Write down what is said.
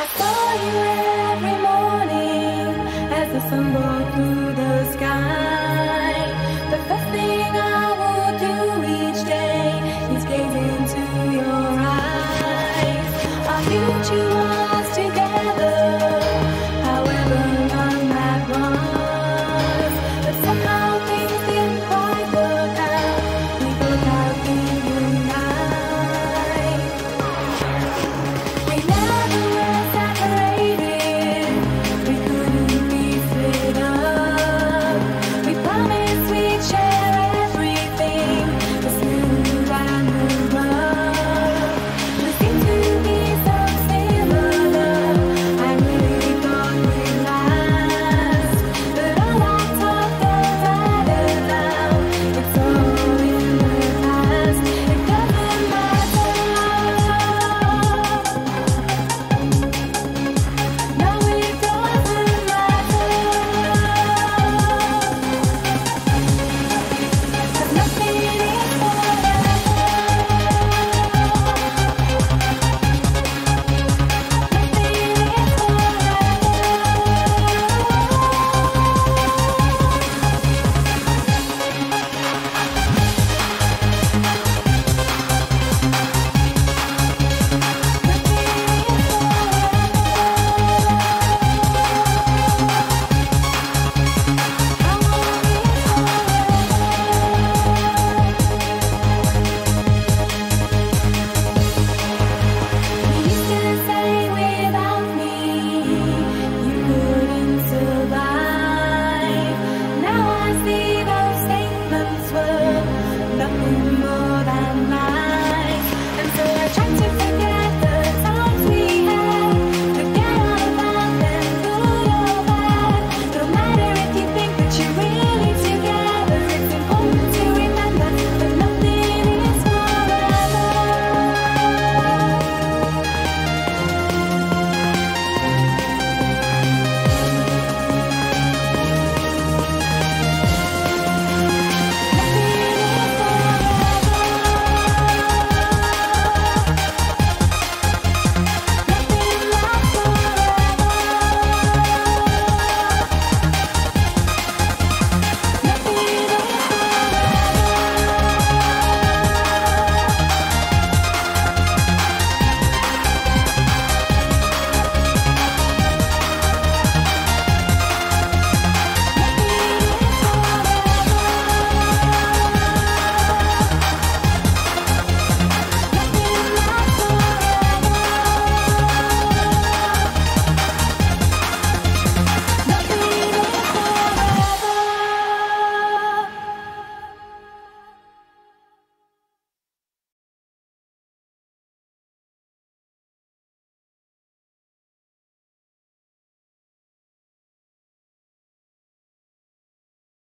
I saw you every morning as the sun broke through the sky.